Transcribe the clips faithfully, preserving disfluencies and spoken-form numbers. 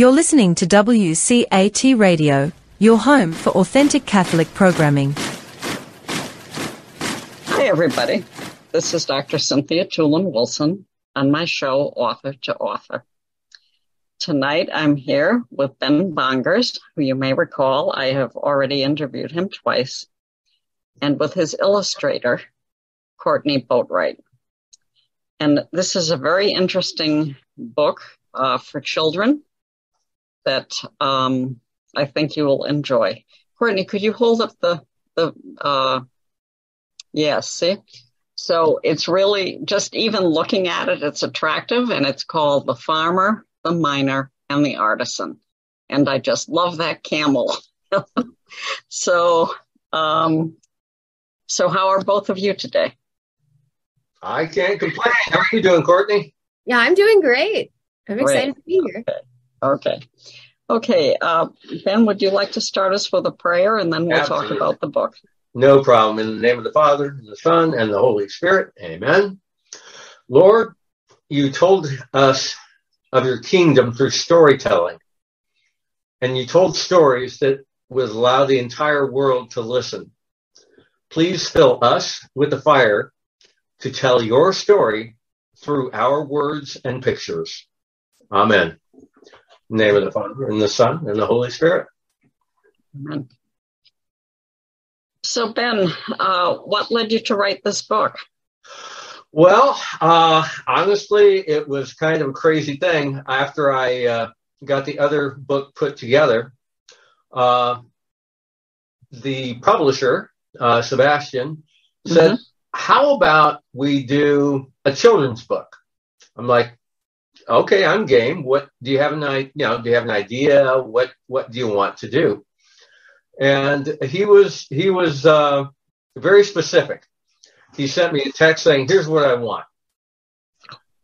You're listening to W C A T Radio, your home for authentic Catholic programming. Hi, everybody. This is Doctor Cynthia Toolin-Wilson on my show, Author to Author. Tonight, I'm here with Ben Bongers, who you may recall I have already interviewed him twice, and with his illustrator, Courtney Boatright. And this is a very interesting book uh, for children that um, I think you will enjoy. Courtney, could you hold up the, the uh, yeah, see? So it's really, just even looking at it, it's attractive, and it's called The Farmer, The Miner, and The Artisan. And I just love that camel. so, um, so how are both of you today? I can't complain. How are you doing, Courtney? Yeah, I'm doing great. I'm great. Excited to be here. Okay. Okay. Okay. Uh, Ben, would you like to start us with a prayer, and then we'll Absolutely. Talk about the book? No problem. In the name of the Father, and the Son, and the Holy Spirit. Amen. Lord, you told us of your kingdom through storytelling. And you told stories that would allow the entire world to listen. Please fill us with the fire to tell your story through our words and pictures. Amen. In the name of the Father, and the Son, and the Holy Spirit. Amen. So, Ben, uh, what led you to write this book? Well, uh, honestly, it was kind of a crazy thing. After I uh, got the other book put together, uh, the publisher, uh, Sebastian, said, mm-hmm. how about we do a children's book? I'm like, okay, I'm game. What do you have an idea? You know, do you have an idea? What What do you want to do? And he was he was uh, very specific. He sent me a text saying, here's what I want.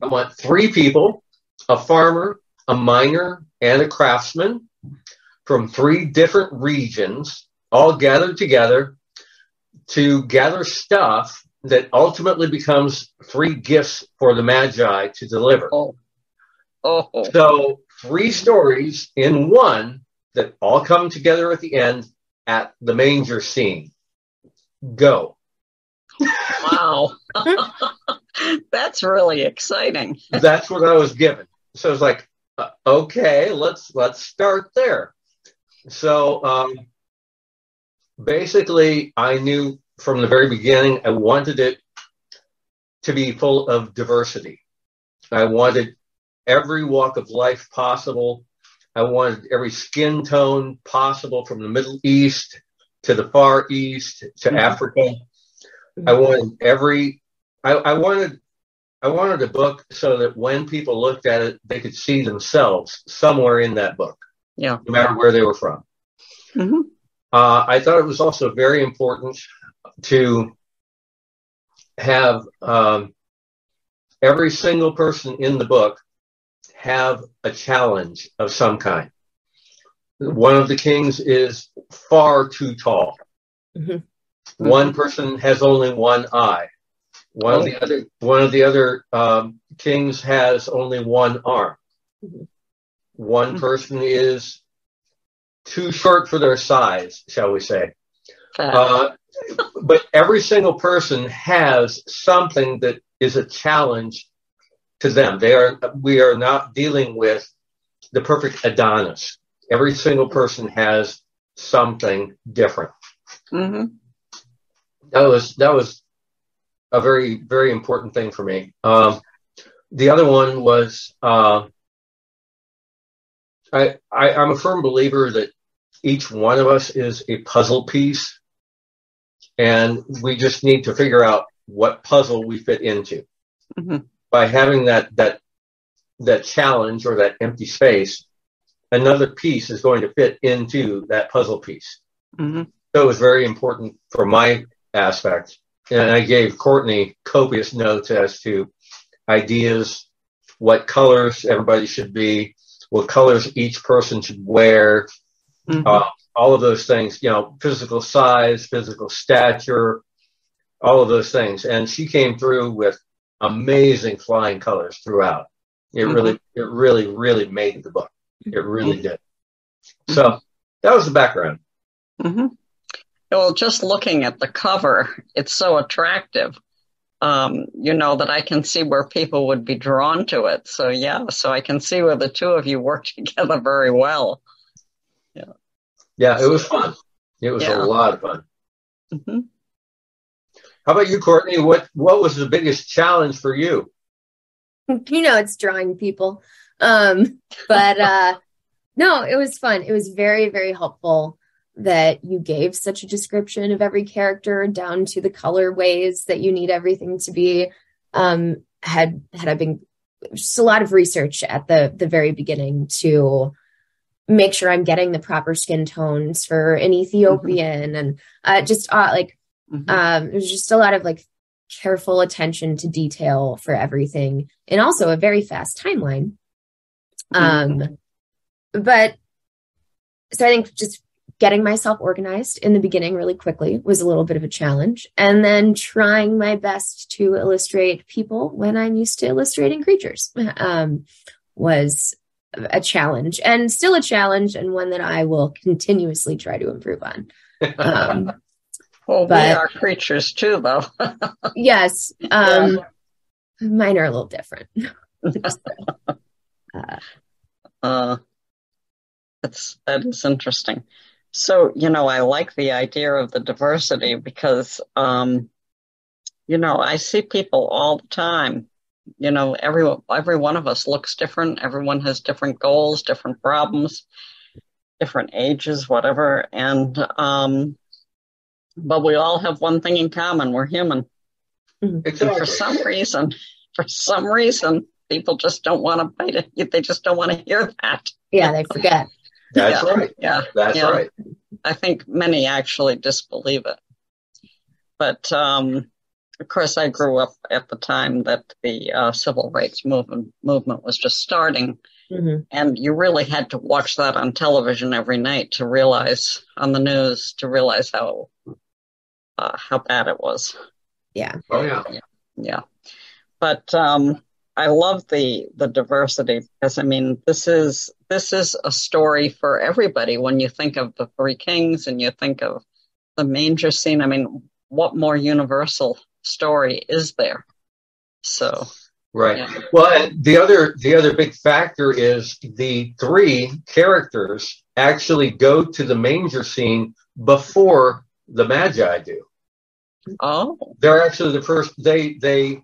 I want three people, a farmer, a miner, and a craftsman from three different regions, all gathered together to gather stuff that ultimately becomes three gifts for the Magi to deliver. Oh. Oh. So three stories in one that all come together at the end at the manger scene. Go. Wow. That's really exciting. That's what I was given. So I was like, uh, okay, let's let's start there. So um, basically, I knew from the very beginning, I wanted it to be full of diversity. I wanted every walk of life possible. I wanted every skin tone possible, from the Middle East to the Far East to mm-hmm. Africa. I wanted every, I, I wanted, I wanted a book so that when people looked at it, they could see themselves somewhere in that book, yeah, no matter where they were from. Mm-hmm. Uh, I thought it was also very important to have um, every single person in the book have a challenge of some kind. One of the kings is far too tall. Mm-hmm. One person has only one eye. One oh. of the other one of the other um, kings has only one arm. One person is too short for their size, shall we say? Uh, but every single person has something that is a challenge to them. They are we are not dealing with the perfect Adonis. Every single person has something different. Mm-hmm. That was that was a very, very important thing for me. Um, the other one was uh, I, I I'm a firm believer that each one of us is a puzzle piece, and we just need to figure out what puzzle we fit into. Mm-hmm. By having that that that challenge or that empty space, another piece is going to fit into that puzzle piece. Mm-hmm. So it was very important for my aspect, and I gave Courtney copious notes as to ideas, what colors everybody should be, what colors each person should wear, mm-hmm. uh, all of those things, you know, physical size, physical stature, all of those things. And she came through with amazing flying colors throughout. It mm-hmm. really, it really, really made the book. It really did. So that was the background. Mm-hmm. Well, just looking at the cover, it's so attractive, um, you know, that I can see where people would be drawn to it. So, yeah, so I can see where the two of you work together very well. Yeah, yeah, it was fun. It was yeah. a lot of fun. Mm-hmm. How about you, Courtney? What what was the biggest challenge for you? You know, it's drawing people. Um, but uh, no, it was fun. It was very, very helpful that you gave such a description of every character down to the colorways that you need everything to be. Um, had had I been just a lot of research at the the very beginning to make sure I'm getting the proper skin tones for an Ethiopian, mm-hmm. and uh, just uh, like mm-hmm. um, it was just a lot of like careful attention to detail for everything, and also a very fast timeline. Mm-hmm. Um, but so I think just getting myself organized in the beginning really quickly was a little bit of a challenge. And then trying my best to illustrate people when I'm used to illustrating creatures um, was a challenge, and still a challenge, and one that I will continuously try to improve on. Um, well, but, we are creatures too, though. Yes. Um, yeah. Mine are a little different. so, uh, uh, that's, that is interesting. So, you know, I like the idea of the diversity because, um, you know, I see people all the time. You know, every, every one of us looks different. Everyone has different goals, different problems, different ages, whatever. And, um, but we all have one thing in common. We're human. Exactly. And for some reason, for some reason, people just don't want to bite it. They just don't want to hear that. Yeah, they forget. That's yeah, right. Yeah, that's yeah. right. I think many actually disbelieve it. But, um, of course, I grew up at the time that the uh, civil rights movement movement was just starting. Mm-hmm. And you really had to watch that on television every night to realize, on the news, to realize how uh, how bad it was. Yeah. Oh, yeah. Yeah. yeah. But um, I love the, the diversity because, I mean, this is... This is a story for everybody. When you think of the three kings and you think of the manger scene, I mean, what more universal story is there? So, right. Yeah. Well, the other the other big factor is the three characters actually go to the manger scene before the Magi do. Oh, they're actually the first. They they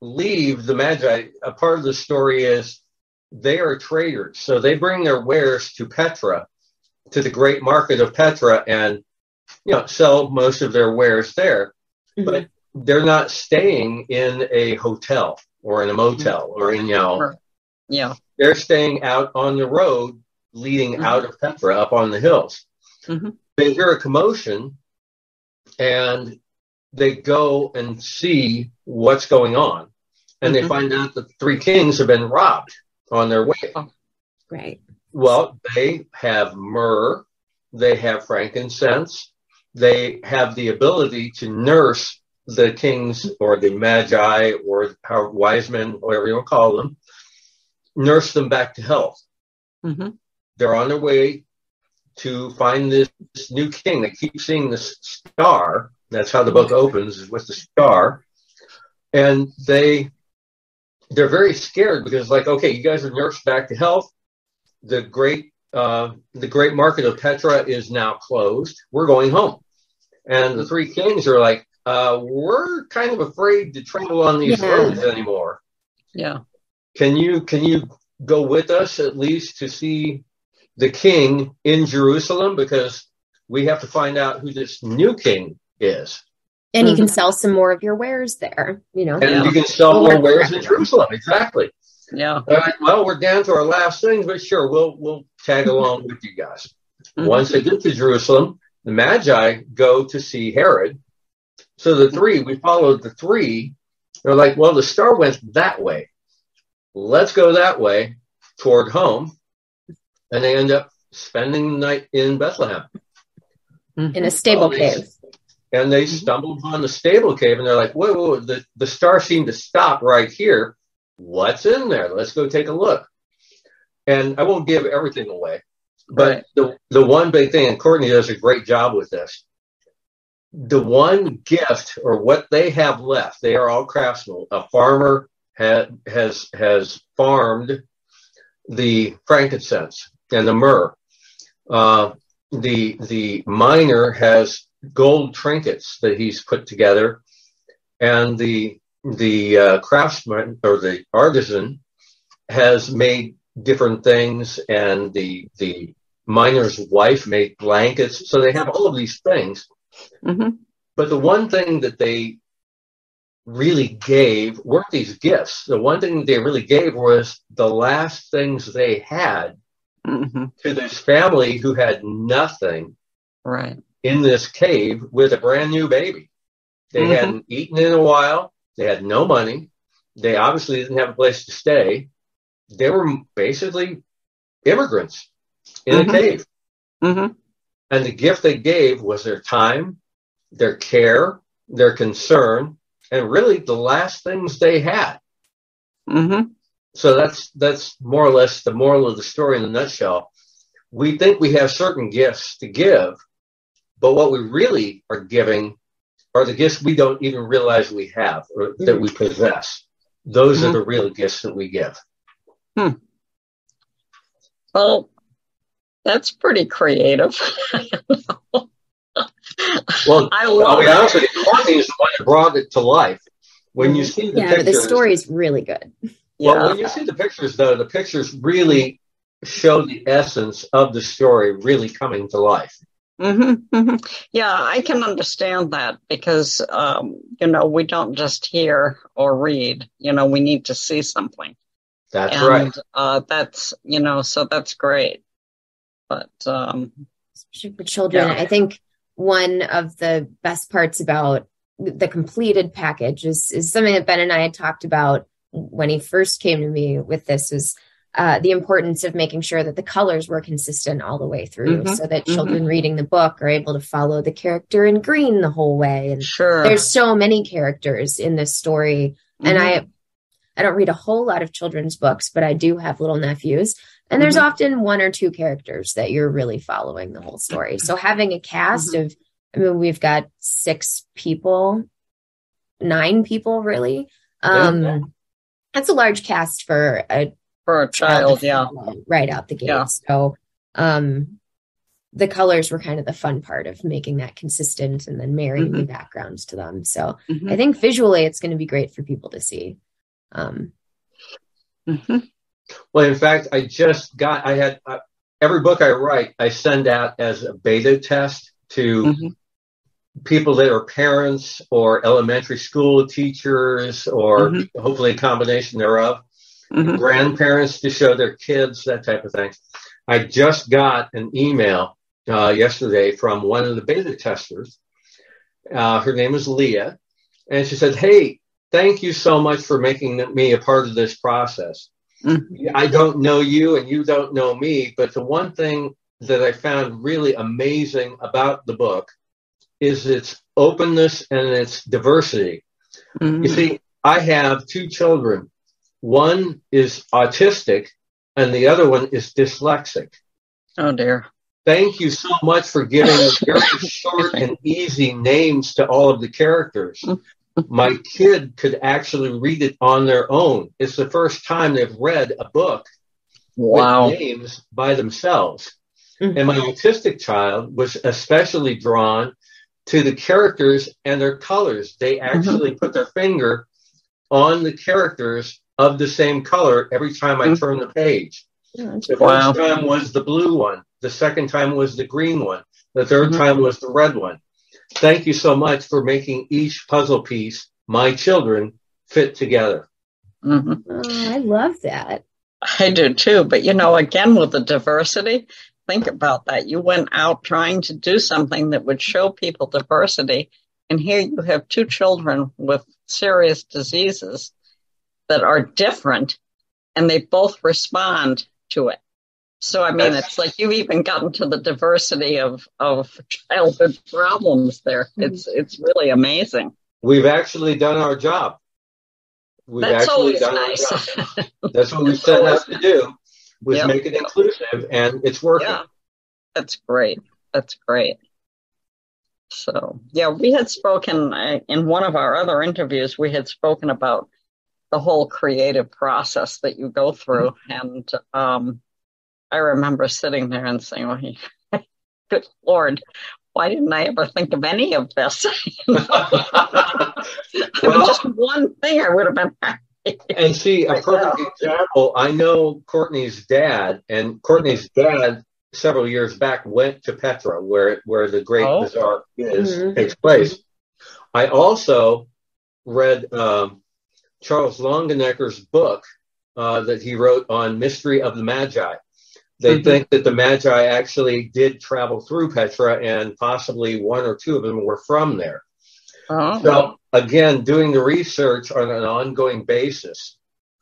leave the Magi. A part of the story is, they are traders, so they bring their wares to Petra, to the great market of Petra, and you know sell most of their wares there. Mm-hmm. But they're not staying in a hotel or in a motel or in you know, yeah, they're staying out on the road leading mm-hmm. out of Petra up on the hills. Mm-hmm. They hear a commotion, and they go and see what's going on, and mm-hmm. they find out that the three kings have been robbed on their way. Oh, right. Well, they have myrrh, they have frankincense, they have the ability to nurse the kings or the magi or our wise men, whatever you want to call them, nurse them back to health. Mm-hmm. They're on their way to find this, this new king. They keep seeing this star. That's how the book opens, is with the star. And they... They're very scared because, like, okay, you guys are nursed back to health. The great, uh, the great market of Petra is now closed. We're going home, and the three kings are like, uh, we're kind of afraid to travel on these yeah. roads anymore. Yeah, can you can you go with us at least to see the king in Jerusalem, because we have to find out who this new king is. And mm-hmm. you can sell some more of your wares there, you know. And yeah. you can sell we'll more wares in Jerusalem, exactly. Yeah. All right. Well, we're down to our last things, but sure, we'll we'll tag along with you guys. Mm-hmm. Once they get to Jerusalem, the Magi go to see Herod. So the three, we followed the three. They're like, well, the star went that way. Let's go that way toward home, and they end up spending the night in Bethlehem in a stable All cave. These, And they stumbled upon the stable cave, and they're like, whoa, whoa, the, the star seemed to stop right here. What's in there? Let's go take a look. And I won't give everything away, but right. the, the one big thing, and Courtney does a great job with this, the one gift or what they have left, they are all craftsmen. A farmer ha- has has farmed the frankincense and the myrrh. Uh, the the miner has gold trinkets that he's put together, and the the uh, craftsman or the artisan has made different things, and the the miner's wife made blankets. So they have all of these things. Mm-hmm. But the one thing that they really gave weren't these gifts. The one thing that they really gave was the last things they had mm-hmm. to this family who had nothing right. in this cave with a brand new baby. They mm-hmm. hadn't eaten in a while. They had no money. They obviously didn't have a place to stay. They were basically immigrants in mm-hmm. a cave. Mm-hmm. And the gift they gave was their time, their care, their concern, and really the last things they had. Mm-hmm. So that's that's more or less the moral of the story in a nutshell. We think we have certain gifts to give, but what we really are giving are the gifts we don't even realize we have or that we possess. Those mm-hmm. are the real gifts that we give. Hmm. Well, that's pretty creative. Well, I love I'll be honest with you, Courtney is the one that brought it to life. When you see the yeah, pictures, the story is really good. Well, yeah. When you see the pictures, though, the pictures really show the essence of the story really coming to life. Mm-hmm, mm-hmm. Yeah, I can understand that because um, you know we don't just hear or read. You know, we need to see something. That's and, right. Uh, that's, you know, so that's great. But, um, especially for children, yeah. I think one of the best parts about the completed package is, is something that Ben and I had talked about when he first came to me with this was uh, the importance of making sure that the colors were consistent all the way through mm-hmm. so that children mm-hmm. reading the book are able to follow the character in green the whole way. And sure. There's so many characters in this story. Mm-hmm. And I, I don't read a whole lot of children's books, but I do have little nephews. And there's mm-hmm. often one or two characters that you're really following the whole story. So having a cast mm-hmm. of, I mean, we've got six people, nine people, really. Um, yeah. That's a large cast for a, for a child. Yeah. Right out the gate. Yeah. So um, the colors were kind of the fun part of making that consistent and then marrying mm-hmm. the backgrounds to them. So mm-hmm. I think visually it's going to be great for people to see. Um. Mm-hmm. Well, in fact, I just got, I had uh, every book I write, I send out as a beta test to mm-hmm. people that are parents or elementary school teachers or mm-hmm. hopefully a combination thereof, mm-hmm. grandparents to show their kids, that type of thing. I just got an email uh, yesterday from one of the beta testers. Uh, her name is Leah. And she said, "Hey, thank you so much for making me a part of this process. Mm-hmm. I don't know you and you don't know me, but the one thing that I found really amazing about the book is its openness and its diversity." Mm-hmm. You see, I have two children. One is autistic and the other one is dyslexic. Oh, dear. Thank you so much for giving very short and easy names to all of the characters. Mm-hmm. My kid could actually read it on their own. It's the first time they've read a book wow. with names by themselves. Mm-hmm. And my autistic child was especially drawn to the characters and their colors. They actually mm-hmm. put their finger on the characters of the same color every time I mm-hmm. turn the page. Yeah, the wow. first time was the blue one. The second time was the green one. The third mm-hmm. time was the red one. Thank you so much for making each puzzle piece, my children, fit together. Mm-hmm. Oh, I love that. I do too. But, you know, again, with the diversity, think about that. You went out trying to do something that would show people diversity. And here you have two children with serious diseases that are different, and they both respond to it. So, I mean, it's like you've even gotten to the diversity of, of childhood problems there. It's it's really amazing. We've actually done our job. We've That's actually always done nice. Our job. That's what we set out to do. was yeah. make it inclusive, and it's working. Yeah. That's great. That's great. So, yeah, we had spoken uh, in one of our other interviews, we had spoken about the whole creative process that you go through. Mm-hmm. And um, I remember sitting there and saying, well, good Lord, why didn't I ever think of any of this? Well, just one thing I would have been happy. And see, a perfect example, I know Courtney's dad, and Courtney's dad several years back went to Petra, where where the Great oh. Bazaar is, mm-hmm. takes place. I also read um, Charles Longenecker's book uh, that he wrote on Mystery of the Magi. They mm-hmm. think that the Magi actually did travel through Petra, and possibly one or two of them were from there. Uh-huh. So, again, doing the research on an ongoing basis,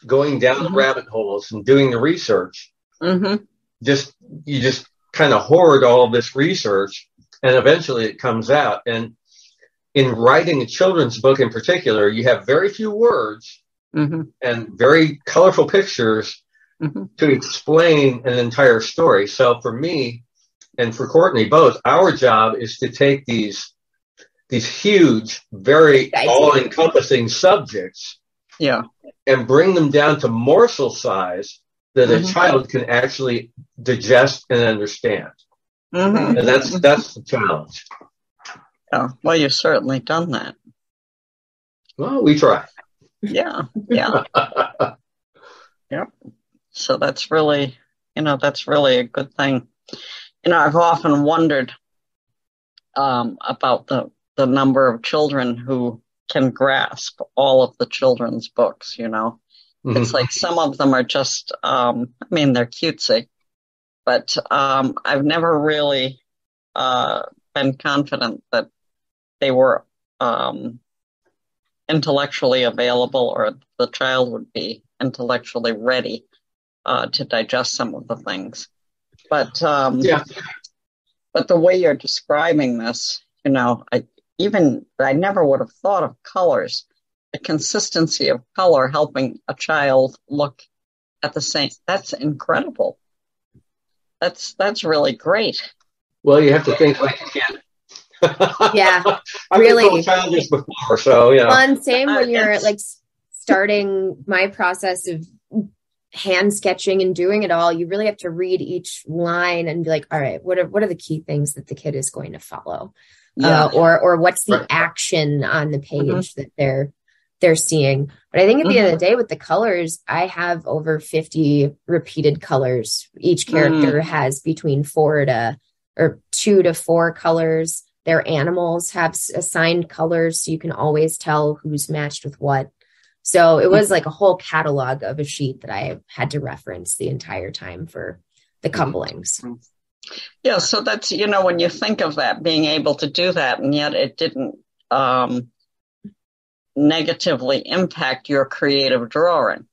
going down mm-hmm. the rabbit holes and doing the research, mm-hmm. just you just kind of hoard all this research, and eventually it comes out. And in writing a children's book in particular, you have very few words mm-hmm. and very colorful pictures mm-hmm. to explain an entire story. So for me and for Courtney both, our job is to take these these huge, very all-encompassing subjects yeah, and bring them down to morsel size that mm-hmm. a child can actually digest and understand. Mm-hmm. And that's that's the challenge. Yeah. Well, you've certainly done that. Well, we try. Yeah, yeah. Yep. So that's really, you know, that's really a good thing. You know, I've often wondered um, about the the number of children who can grasp all of the children's books, you know. Mm-hmm. It's like some of them are just, um, I mean, they're cutesy, but um, I've never really uh, been confident that they were um, intellectually available, or the child would be intellectually ready uh, to digest some of the things. But um, yeah. but the way you're describing this, you know, I, Even, I never would have thought of colors, the consistency of color helping a child look at the same. That's incredible. That's that's really great. Well, you have to think like a kid. Yeah, I've really. I've been childish before, so, yeah. Well, and same when you're, like, starting my process of hand sketching and doing it all, you really have to read each line and be like, all right, what are, what are the key things that the kid is going to follow? Yeah. Uh, or or what's the right. action on the page mm-hmm. that they're they're seeing. But I think at the mm-hmm. end of the day with the colors, I have over fifty repeated colors. Each character mm-hmm. has between four to or two to four colors. Their animals have assigned colors, so you can always tell who's matched with what. So it was mm-hmm. like a whole catalog of a sheet that I had to reference the entire time for the couplings. Mm-hmm. Yeah, so that's, you know, when you think of that, being able to do that, and yet it didn't um, negatively impact your creative drawing.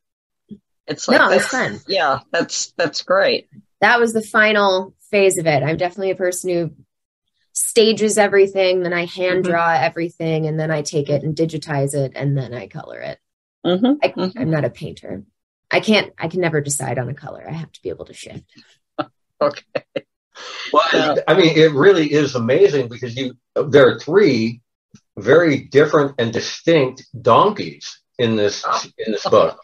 It's like, no, that's, it's fun. Yeah, that's that's great. That was the final phase of it. I'm definitely a person who stages everything, then I hand draw mm-hmm. everything, and then I take it and digitize it, and then I color it. Mm-hmm. I, mm-hmm. I'm not a painter. I can't. I can never decide on a color. I have to be able to shift. Okay. Well, yeah. I mean, it really is amazing because you there are three very different and distinct donkeys in this in this book.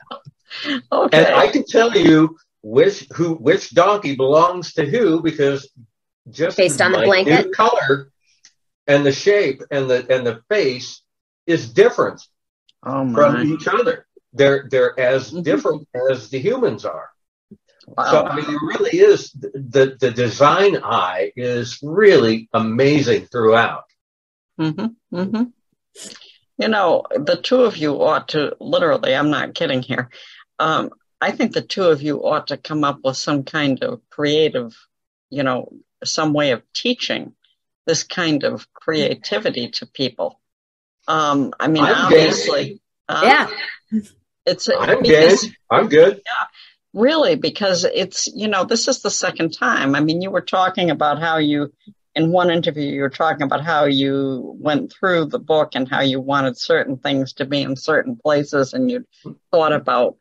Okay. And I can tell you which who which donkey belongs to who because just based on the blanket color and the shape and the and the face is different oh my. from each other. They're they're as mm-hmm. different as the humans are. Wow. So I mean, it really is the the design eye is really amazing throughout. Mm-hmm, mm-hmm. You know, the two of you ought to literally. I'm not kidding here. Um, I think the two of you ought to come up with some kind of creative, you know, some way of teaching this kind of creativity to people. Um, I mean, I'm obviously, um, yeah, it's. I'm because, good. I'm good. Yeah. Really, because it's, you know, this is the second time. I mean, you were talking about how you, in one interview, you were talking about how you went through the book and how you wanted certain things to be in certain places. And you thought about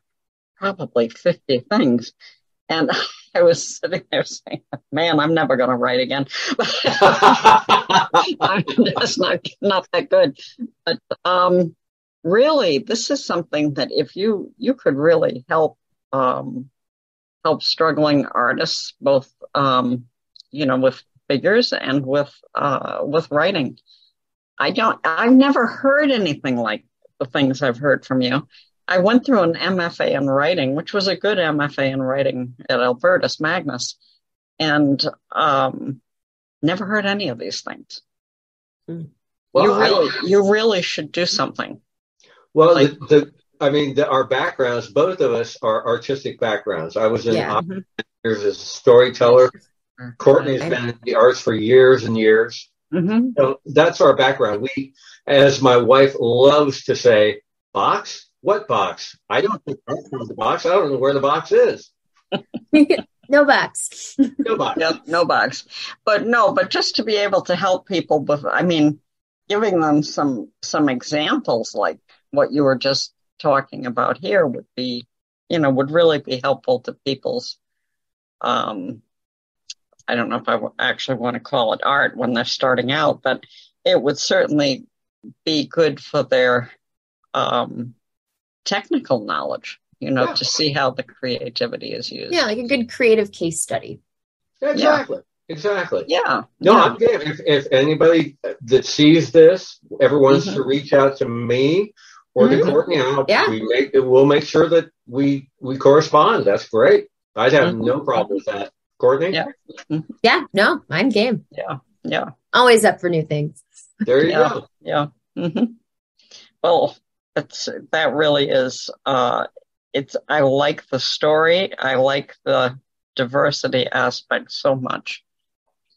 probably fifty things. And I was sitting there saying, man, I'm never going to write again. I'm just not, not that good. But um, really, this is something that if you, you could really help um, help struggling artists, both, um, you know, with figures and with uh, with writing. I don't, I've never heard anything like the things I've heard from you. I went through an M F A in writing, which was a good M F A in writing at Albertus Magnus, and um, never heard any of these things. Well, you really, I, you really should do something. Well, like, the, the, I mean, the, our backgrounds, both of us are artistic backgrounds. I was in yeah. opera years as a storyteller. Courtney's been in the arts for years and years. Mm-hmm. So that's our background. We, as my wife loves to say, box. What box? I don't know the box. I don't know where the box is. No box. No box. No, no box. But no, but just to be able to help people with, I mean, giving them some some examples like what you were just talking about here would be, you know, would really be helpful to people's, um, I don't know if I w- actually want to call it art when they're starting out, but it would certainly be good for their, um, technical knowledge, you know, yeah. to see how the creativity is used. Yeah, like a good creative case study. Exactly. Yeah. Exactly. Yeah. No, yeah. I'm good. If, if anybody that sees this ever wants mm-hmm. to reach out to me or mm-hmm. to Courtney, I'll, yeah. we make, we'll make sure that we, we correspond. That's great. I'd have mm-hmm. no problem with that. Courtney? Yeah. Mm-hmm. Yeah. No, I'm game. Yeah. Yeah. Always up for new things. There you yeah. go. Yeah. Mm-hmm. Well, That's, that really is, uh, it's, I like the story. I like the diversity aspect so much.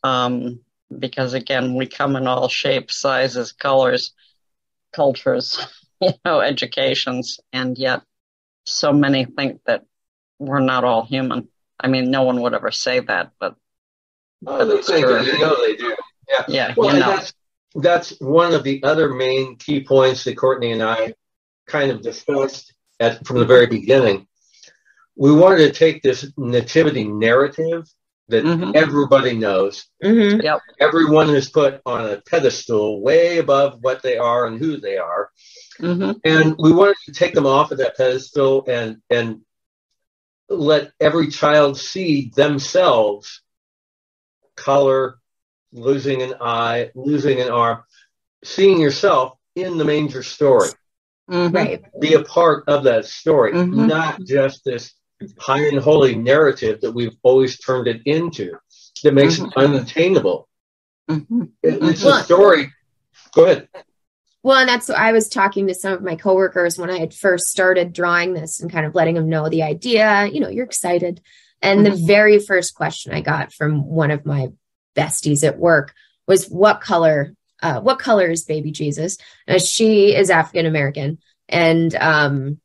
Um, because again, we come in all shapes, sizes, colors, cultures, you know, educations, and yet so many think that we're not all human. I mean, no one would ever say that, but. Oh, but they do. No, they do. Yeah. Yeah. Well, you know. that's, that's one of the other main key points that Courtney and I kind of discussed at, from the very beginning. We wanted to take this nativity narrative that mm-hmm. everybody knows. Mm-hmm. Yep. Everyone is put on a pedestal way above what they are and who they are. Mm-hmm. And we wanted to take them off of that pedestal and, and let every child see themselves, color, losing an eye, losing an arm, seeing yourself in the manger story. Mm-hmm. Right. Be a part of that story, mm-hmm. not just this high and holy narrative that we've always turned it into that makes mm-hmm. it unattainable. Mm-hmm. It, it's well, a story. Go ahead. Well, and that's, I was talking to some of my coworkers when I had first started drawing this and kind of letting them know the idea, you know, you're excited. And mm-hmm. the very first question I got from one of my besties at work was, what color Uh, what color is baby Jesus? Uh, she is African-American. And um,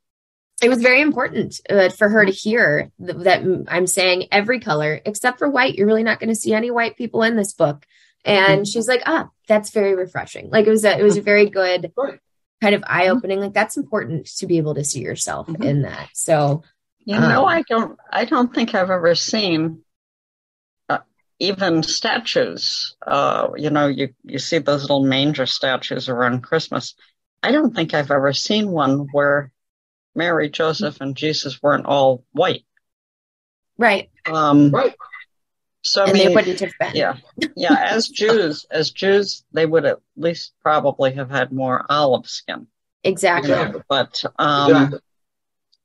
it was very important uh, for her to hear th- that I'm saying every color except for white. You're really not going to see any white people in this book. And she's like, ah, that's very refreshing. Like it was a, it was a very good kind of eye-opening. Like that's important to be able to see yourself mm-hmm. in that. So, you know, um, I don't, I don't think I've ever seen even statues, uh, you know, you, you see those little manger statues around Christmas. I don't think I've ever seen one where Mary, Joseph, and Jesus weren't all white. Right. Um, right. So and I mean, they wouldn't have been. Yeah. Yeah. As Jews, as Jews, they would at least probably have had more olive skin. Exactly. You know, but um, exactly.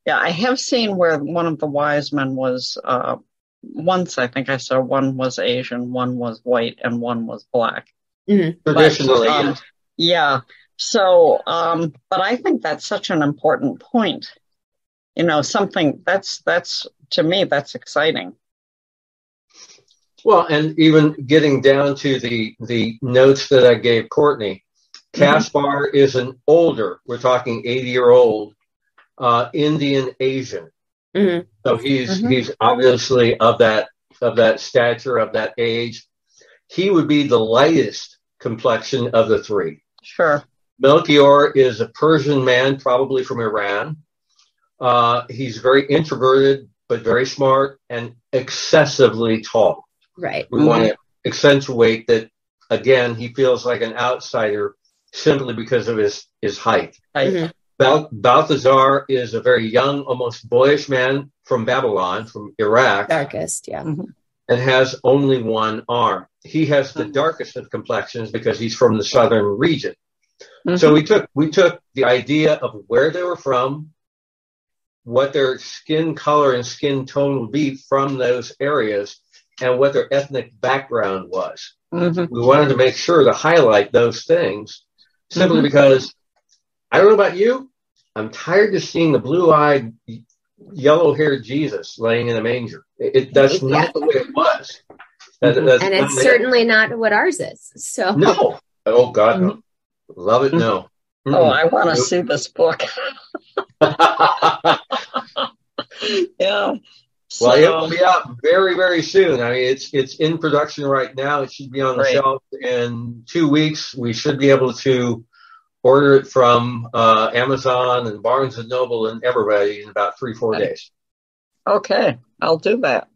yeah, I have seen where one of the wise men was, uh, once I think I saw one was Asian, one was white, and one was black. Mm-hmm. Traditionally, but, um, yeah. yeah. So, um, but I think that's such an important point. You know, something that's that's to me that's exciting. Well, and even getting down to the the notes that I gave Courtney, mm-hmm. Caspar is an older. We're talking eighty year old uh, Indian Asian. Mm-hmm. So he's mm-hmm. he's obviously of that of that stature, of that age. He would be the lightest complexion of the three. Sure. Melchior is a Persian man, probably from Iran. Uh, he's very introverted, but very smart and excessively tall. Right. We mm-hmm. want to accentuate that, again, he feels like an outsider simply because of his, his height. Mm-hmm. Bal- Balthazar is a very young, almost boyish man from Babylon, from Iraq. Darkest, yeah. Mm-hmm. And has only one arm. He has the mm-hmm. darkest of complexions because he's from the southern region. Mm-hmm. So we took we took the idea of where they were from, what their skin color and skin tone would be from those areas, and what their ethnic background was. Mm-hmm. We wanted to make sure to highlight those things simply mm-hmm. because, I don't know about you, I'm tired of seeing the blue-eyed, yellow-haired Jesus laying in a manger. It, it That's yeah. not the way it was. That, that's and it's not certainly it. not what ours is. So No. Oh, God, mm-hmm. no. Love it, no. Mm-hmm. Oh, I want to see this book. yeah. So. Well, it will be out very, very soon. I mean, it's it's in production right now. It should be on the Great. shelf in two weeks. We should be able to order it from uh, Amazon and Barnes and Noble and everybody in about three, four okay. days. Okay, I'll do that.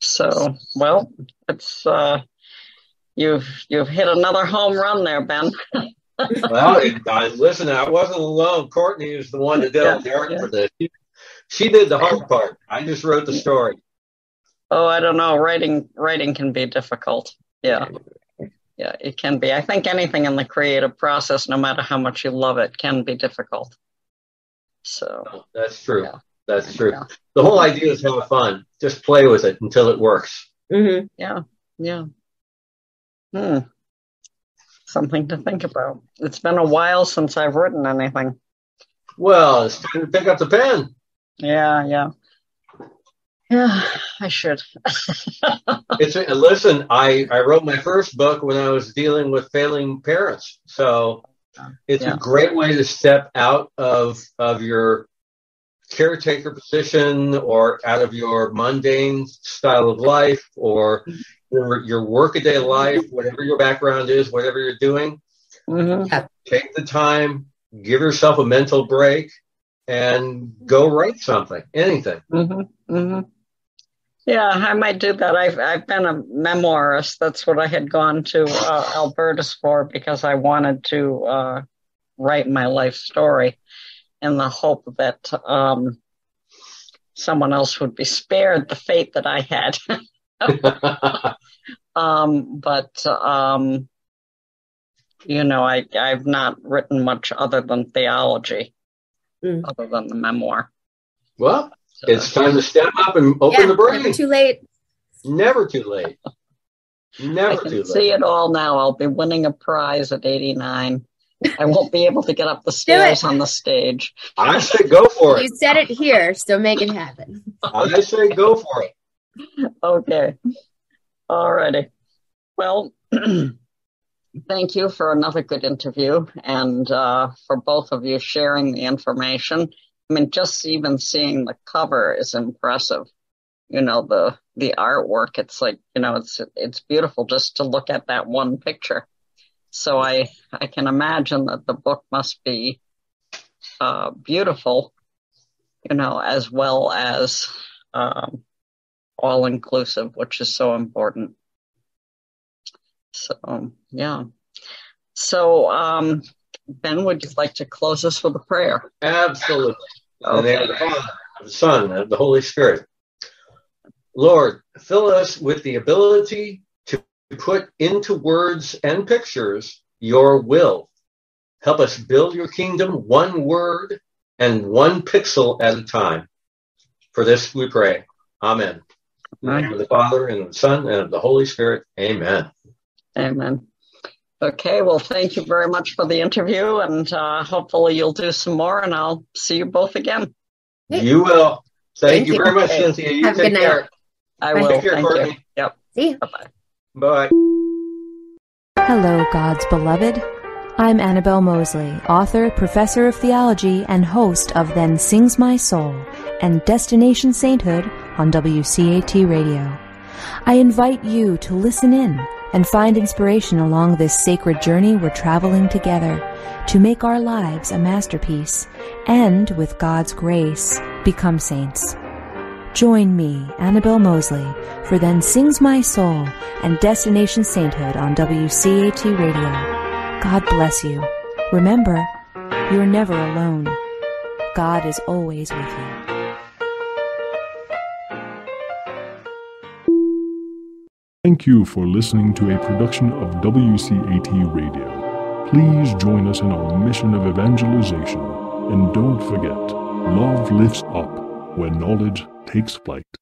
So, well, it's... Uh, You've you've hit another home run there, Ben. well, it, I, listen, I wasn't alone. Courtney is the one that did yeah, all the art yeah. for this. She, she did the hard part. I just wrote the story. Oh, I don't know. Writing writing can be difficult. Yeah, yeah, it can be. I think anything in the creative process, no matter how much you love it, can be difficult. So oh, that's true. Yeah. That's true. Yeah. The whole idea is have fun. Just play with it until it works. Mm-hmm. Yeah. Yeah. Hmm. Something to think about. It's been a while since I've written anything. Well, it's time to pick up the pen. Yeah, yeah. Yeah, I should. it's a, listen, I, I wrote my first book when I was dealing with failing parents. So it's yeah. a great way to step out of of your caretaker position or out of your mundane style of life or Your, your workaday life, whatever your background is, whatever you're doing, mm-hmm. yeah. take the time, give yourself a mental break, and go write something, anything. Mm-hmm. Mm-hmm. Yeah, I might do that. I've I've been a memoirist. That's what I had gone to uh, Albertus for because I wanted to uh, write my life story in the hope that um, someone else would be spared the fate that I had. um, but, um, you know, I, I've not written much other than theology, mm. other than the memoir. Well, so, it's time to step up and open yeah, the brain. Never too late. Never too late. Never I can too late. See it all now. I'll be winning a prize at eighty-nine. I won't be able to get up the stairs on the stage. I say go for it. You said it here, so make it happen. I say go for it. Okay. All righty. Well, thank you for another good interview and uh, for both of you sharing the information. I mean, just even seeing the cover is impressive. You know, the the artwork, it's like, you know, it's it's beautiful just to look at that one picture. So I, I can imagine that the book must be uh, beautiful, you know, as well as... Um, all-inclusive, which is so important. So, yeah. So, um, Ben, would you like to close us with a prayer? Absolutely. Okay. In the name of the Son, and the Holy Spirit. Lord, fill us with the ability to put into words and pictures your will. Help us build your kingdom one word and one pixel at a time. For this we pray. Amen. In the name of the Father, and of the Son, and of the Holy Spirit. Amen. Amen. Okay, well, thank you very much for the interview, and uh, hopefully you'll do some more, and I'll see you both again. You will. Thank, thank you, you very much, okay. Cynthia. You Have take a good care. Night. I Bye. Will. Take care, thank Courtney. You. Yep. See you. Bye-bye. Bye. Hello, God's beloved. I'm Annabelle Mosley, author, professor of theology, and host of Then Sings My Soul and Destination Sainthood on W C A T Radio. I invite you to listen in and find inspiration along this sacred journey we're traveling together to make our lives a masterpiece and, with God's grace, become saints. Join me, Annabelle Mosley, for Then Sings My Soul and Destination Sainthood on W C A T Radio. God bless you. Remember, you're never alone. God is always with you. Thank you for listening to a production of W C A T Radio. Please join us in our mission of evangelization. And don't forget, love lifts up when knowledge takes flight.